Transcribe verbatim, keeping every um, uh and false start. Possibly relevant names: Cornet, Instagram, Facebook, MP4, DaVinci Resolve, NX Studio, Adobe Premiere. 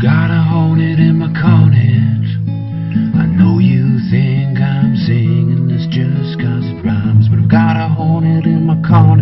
Gotta hold it in my cornet. I know you think I'm singing this just cause it rhymes, but I've gotta hold it in my cornet.